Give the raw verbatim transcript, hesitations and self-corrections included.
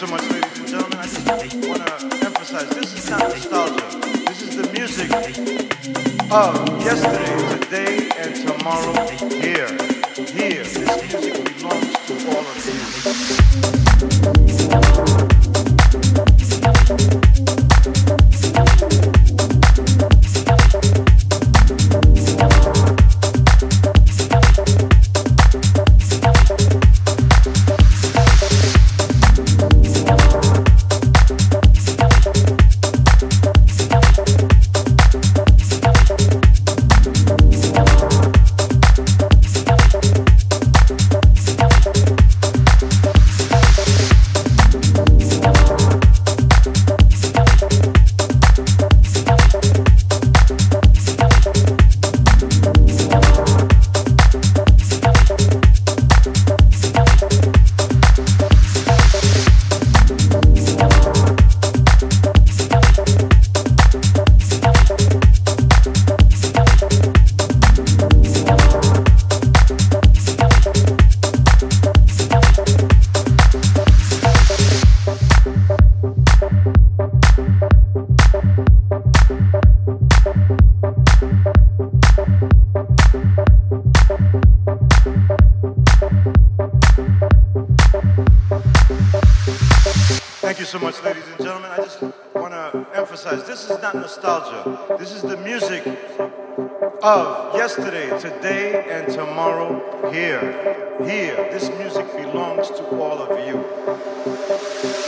so much, ladies and gentlemen. I just want to emphasize, this is not nostalgia. This is the music of yesterday, today, and tomorrow. Here, here, this music belongs to all of you. So much, ladies and gentlemen. I just want to emphasize, this is not nostalgia. This is the music of yesterday, today, and tomorrow. Here, here, this music belongs to all of you.